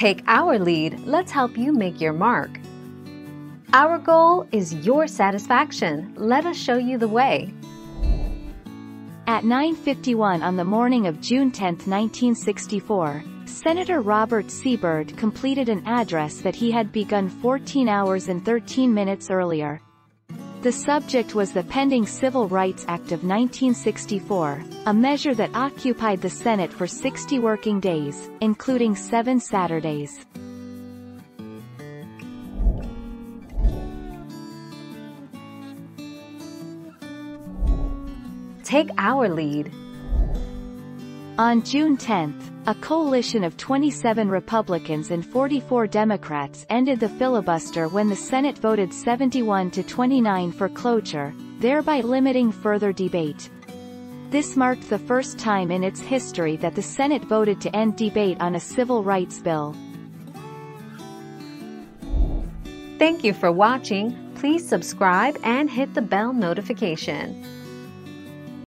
Take our lead, let's help you make your mark. Our goal is your satisfaction. Let us show you the way. At 9:51 on the morning of June 10, 1964, Senator Robert C. Byrd completed an address that he had begun 14 hours and 13 minutes earlier. The subject was the pending Civil Rights Act of 1964, a measure that occupied the Senate for 60 working days, including 7 Saturdays. Take our lead. On June 10th, a coalition of 27 Republicans and 44 Democrats ended the filibuster when the Senate voted 71-29 for cloture, thereby limiting further debate. This marked the first time in its history that the Senate voted to end debate on a civil rights bill. Thank you for watching. Please subscribe and hit the bell notification.